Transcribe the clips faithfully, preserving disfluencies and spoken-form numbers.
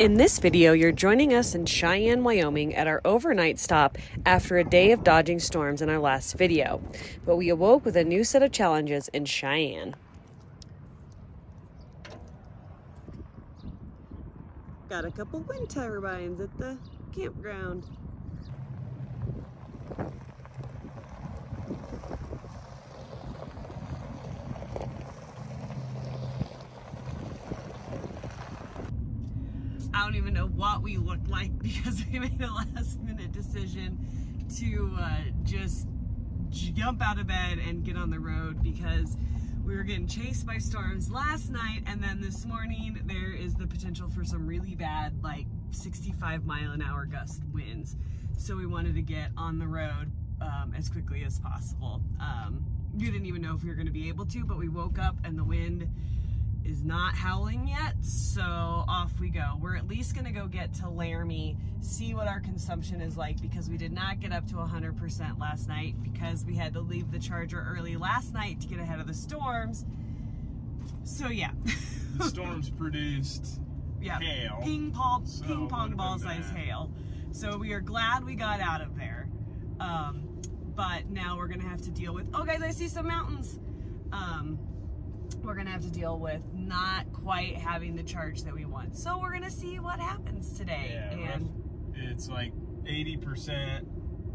In this video, you're joining us in Cheyenne, Wyoming at our overnight stop after a day of dodging storms in our last video. But we awoke with a new set of challenges in Cheyenne. Got a couple wind turbines at the campground. I don't even know what we looked like because we made a last minute decision to uh, just jump out of bed and get on the road because we were getting chased by storms last night, and then this morning there is the potential for some really bad like sixty-five mile an hour gust winds. So we wanted to get on the road um, as quickly as possible. Um, we didn't even know if we were going to be able to, but we woke up and the wind is not howling yet, so off we go. We're at least gonna go get to Laramie, see what our consumption is like, because we did not get up to one hundred percent last night because we had to leave the charger early last night to get ahead of the storms. So yeah. The storms produced yeah. hail. Ping pong, so ping pong ball size hail. So we are glad we got out of there. Um, but now we're gonna have to deal with, oh guys, I see some mountains. Um, We're gonna have to deal with not quite having the charge that we want. So we're gonna see what happens today. Yeah, and it's like eighty percent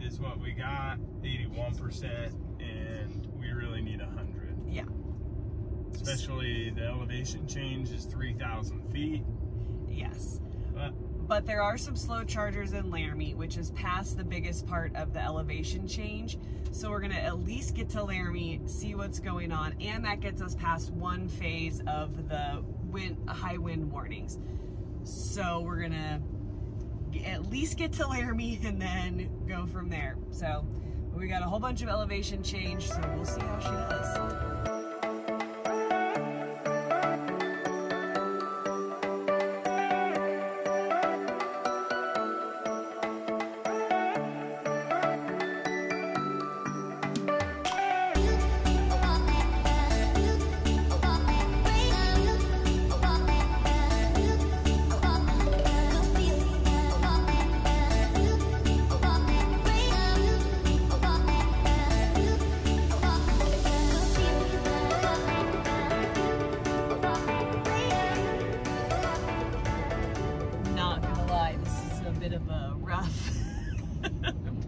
is what we got, eighty-one percent, and we really need one hundred. Yeah. Especially the elevation change is three thousand feet. Yes. But, but there are some slow chargers in Laramie, which is past the biggest part of the elevation change. So we're gonna at least get to Laramie, see what's going on, and that gets us past one phase of the wind, high wind warnings. So we're gonna at least get to Laramie and then go from there. So we got a whole bunch of elevation change, so we'll see how she does.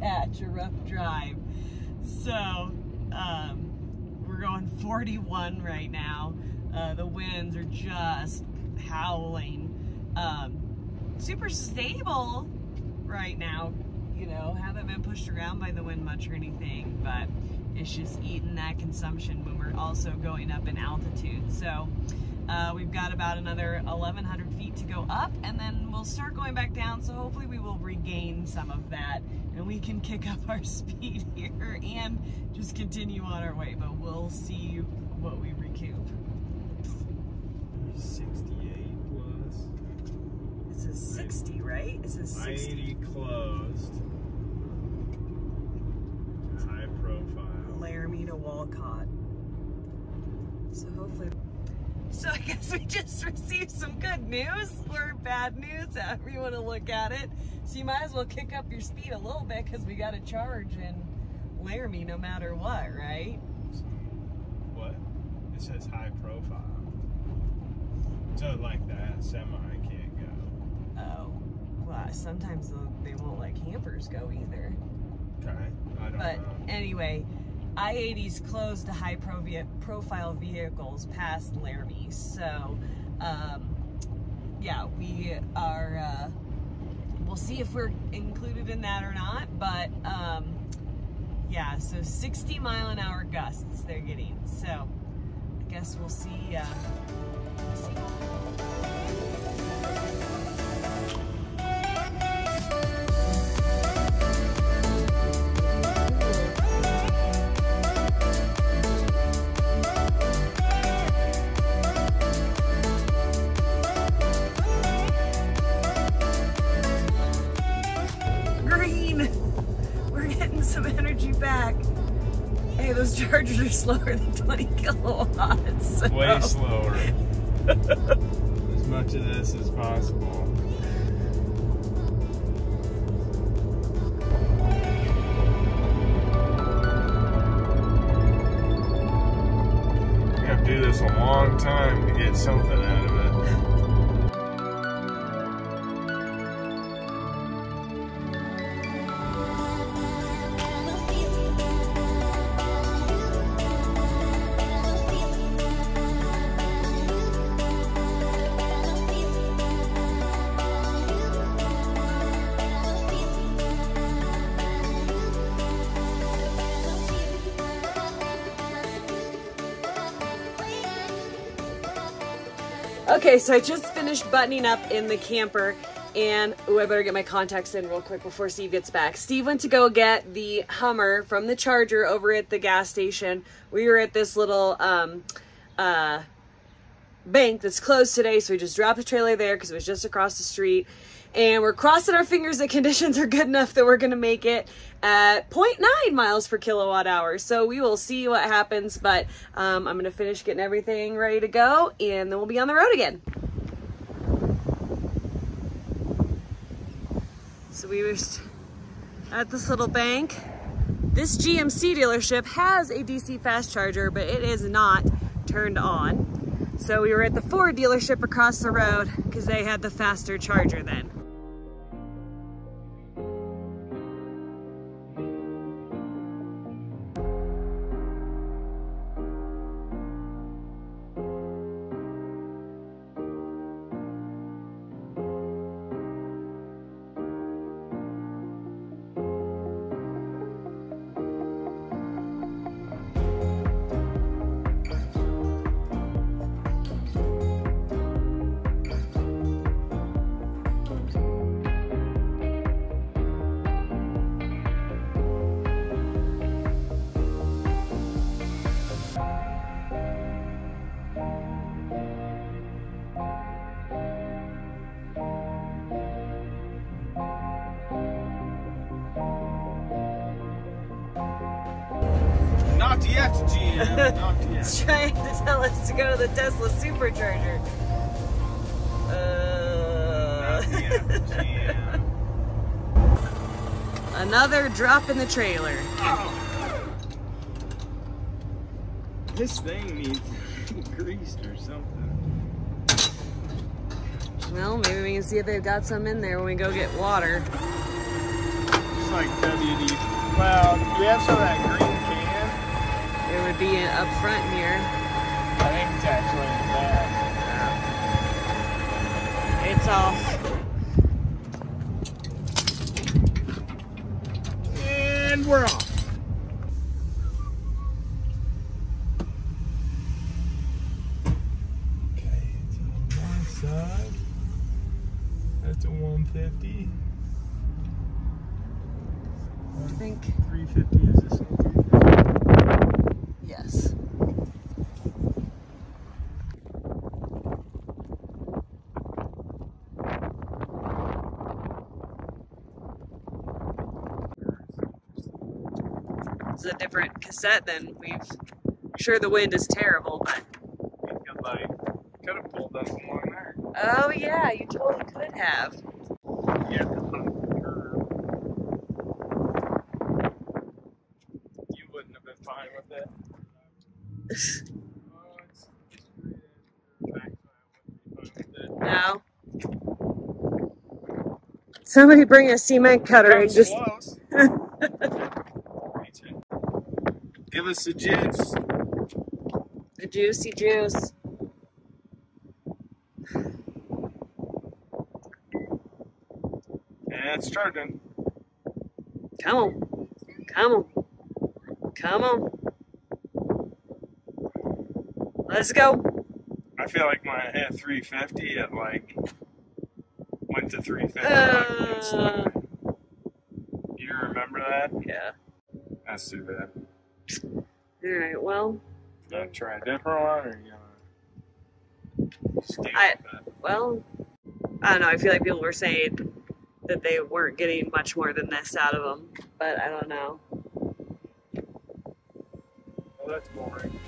Patch, a rough drive. So um, we're going forty-one right now. Uh, the winds are just howling. Um, super stable right now. You know, haven't been pushed around by the wind much or anything, but it's just eating that consumption when we're also going up in altitude. So uh, we've got about another eleven hundred feet to go up, and then we'll start going back down. So hopefully we will regain some of that and we can kick up our speed here and just continue on our way, but we'll see what we recoup. sixty-eight plus. It says sixty, right? It says sixty. I eighty closed. High profile. Laramie to Walcott. So hopefully. So I guess we just received some good news or bad news, however you want to look at it. So you might as well kick up your speed a little bit because we got a charge in Laramie no matter what, right? So what? It says high profile. So like that semi can't go. Oh, well, sometimes they won't let campers go either. Okay, I don't but know. But anyway. I eighty's closed to high pro profile vehicles past Laramie, so um, yeah, we are, uh, we'll see if we're included in that or not, but um, yeah, so sixty mile an hour gusts they're getting, so I guess we'll see, uh, we'll see. Chargers are slower than twenty kilowatts. So. Way slower. As much of this as possible. You have to do this a long time to get something out of it. Okay, so I just finished buttoning up in the camper, and ooh, I better get my contacts in real quick before Steve gets back. Steve went to go get the Hummer from the Charger over at the gas station. We were at this little um, uh, bank that's closed today, so we just dropped the trailer there because it was just across the street. And we're crossing our fingers that conditions are good enough that we're going to make it at zero point nine miles per kilowatt hour. So we will see what happens, but um, I'm going to finish getting everything ready to go, and then we'll be on the road again. So we were at this little bank. This G M C dealership has a D C fast charger, but it is not turned on. So we were at the Ford dealership across the road because they had the faster charger then. Not yet, G M. Not yet. It's trying to tell us to go to the Tesla supercharger. Uh... Not yet, G M. Another drop in the trailer. Oh. This thing needs to be greased or something. Well, maybe we can see if they've got some in there when we go get water. It's like W D. Wow, you have some of that green. It would be up front here. I think it's actually in the back. It's off. And we're off. Okay, it's on one side. That's a one fifty. I think three fifty is this one. Yes. It's a different cassette than we've. I'm sure the wind is terrible, but. I could have pulled that one along there. Oh yeah, you totally could have. Yeah. You wouldn't have been fine with it. No. Somebody bring a cement cutter and just give us the juice. The juicy juice. Yeah, it's starting. Come on. Come on. Come on. Let's go. I feel like my F three fifty, it like went to three fifty. Uh, like, you remember that? Yeah. That's too bad. Alright, well. You gonna try a different one or you gonna stay I, with that? Well, I don't know. I feel like people were saying that they weren't getting much more than this out of them, but I don't know. Well, that's boring.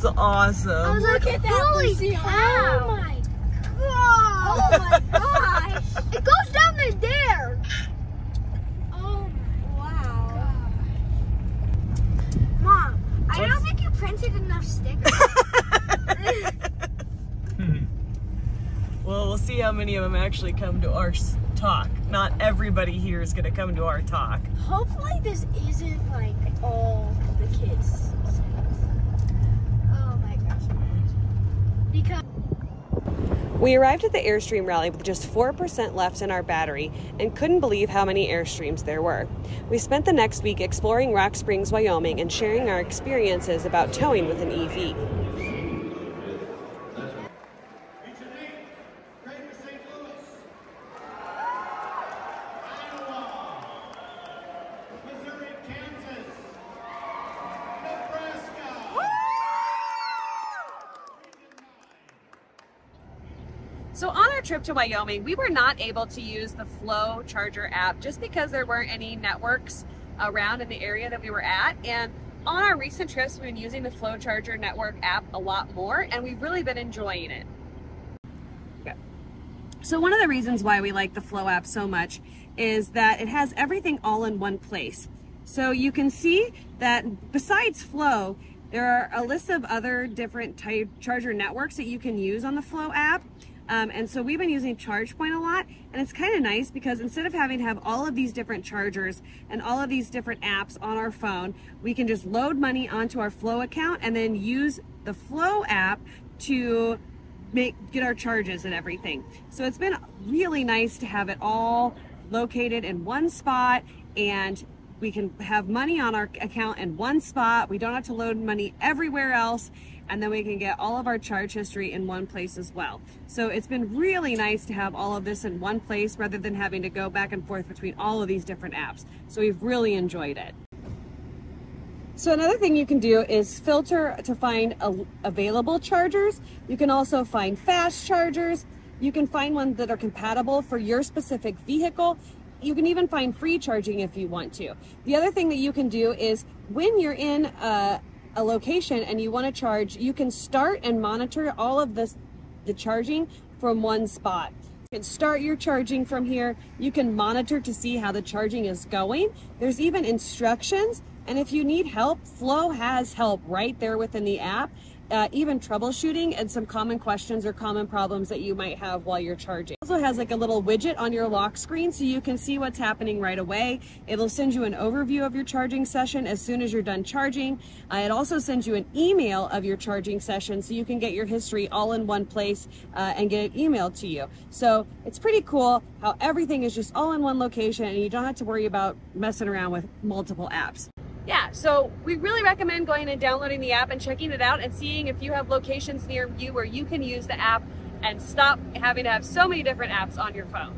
That's awesome. I was like, look at that, holy cow. Oh my god. Oh my gosh. It goes down to there. Oh my wow. God. Mom, I What's... don't think you printed enough stickers. hmm. Well, we'll see how many of them actually come to our talk. Not everybody here is going to come to our talk. Hopefully this isn't like all the kids. Oh my gosh. Because we arrived at the Airstream rally with just four percent left in our battery and couldn't believe how many Airstreams there were. We spent the next week exploring Rock Springs, Wyoming and sharing our experiences about towing with an E V. So on our trip to Wyoming, we were not able to use the Flow Charger app just because there weren't any networks around in the area that we were at. And on our recent trips, we've been using the Flow Charger network app a lot more, and we've really been enjoying it. Okay. So one of the reasons why we like the Flow app so much is that it has everything all in one place. So you can see that besides Flow, there are a list of other different type charger networks that you can use on the Flow app. Um, and so we've been using ChargePoint a lot, and it's kind of nice because instead of having to have all of these different chargers and all of these different apps on our phone, we can just load money onto our Flow account and then use the Flow app to make get our charges and everything. So it's been really nice to have it all located in one spot, and we can have money on our account in one spot. We don't have to load money everywhere else. And then we can get all of our charge history in one place as well. So it's been really nice to have all of this in one place rather than having to go back and forth between all of these different apps. So we've really enjoyed it. So another thing you can do is filter to find available chargers. You can also find fast chargers. You can find ones that are compatible for your specific vehicle. You can even find free charging if you want to. The other thing that you can do is when you're in a, a location and you want to charge, you can start and monitor all of this, the charging from one spot. You can start your charging from here. You can monitor to see how the charging is going. There's even instructions. And if you need help, Flow has help right there within the app, uh, even troubleshooting and some common questions or common problems that you might have while you're charging. It also has like a little widget on your lock screen so you can see what's happening right away. It'll send you an overview of your charging session as soon as you're done charging. Uh, it also sends you an email of your charging session so you can get your history all in one place uh, and get it emailed to you. So it's pretty cool how everything is just all in one location and you don't have to worry about messing around with multiple apps. Yeah, so we really recommend going and downloading the app and checking it out and seeing if you have locations near you where you can use the app and stop having to have so many different apps on your phone.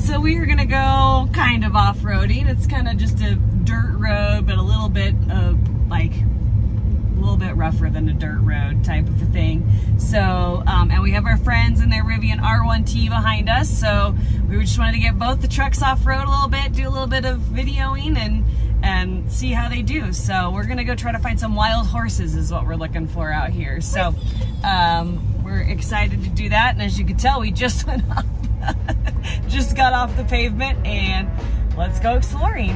So we are gonna go kind of off-roading. It's kind of just a dirt road, but a little bit of like, a little bit rougher than a dirt road type of a thing. So, um, and we have our friends in their Rivian R one T behind us. So we just wanted to get both the trucks off-road a little bit, do a little bit of videoing and and see how they do. So we're gonna go try to find some wild horses is what we're looking for out here. So um, we're excited to do that. And as you can tell, we just went off, just got off the pavement, and let's go exploring.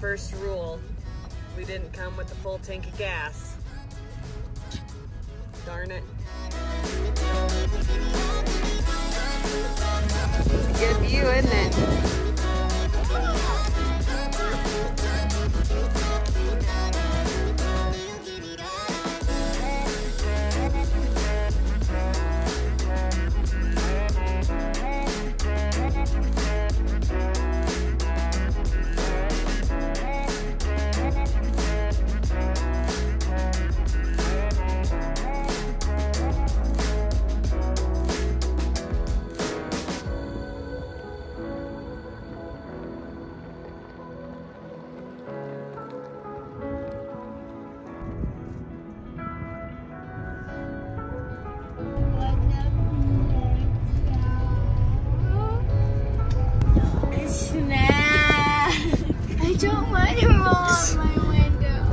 First rule, we didn't come with a full tank of gas. darn it. It's a good view, isn't it?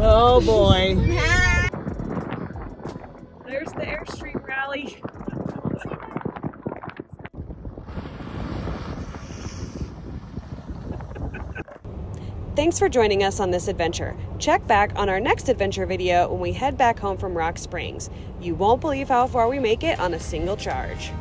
Oh boy. There's the Airstream rally. Thanks for joining us on this adventure. Check back on our next adventure video when we head back home from Rock Springs. You won't believe how far we make it on a single charge.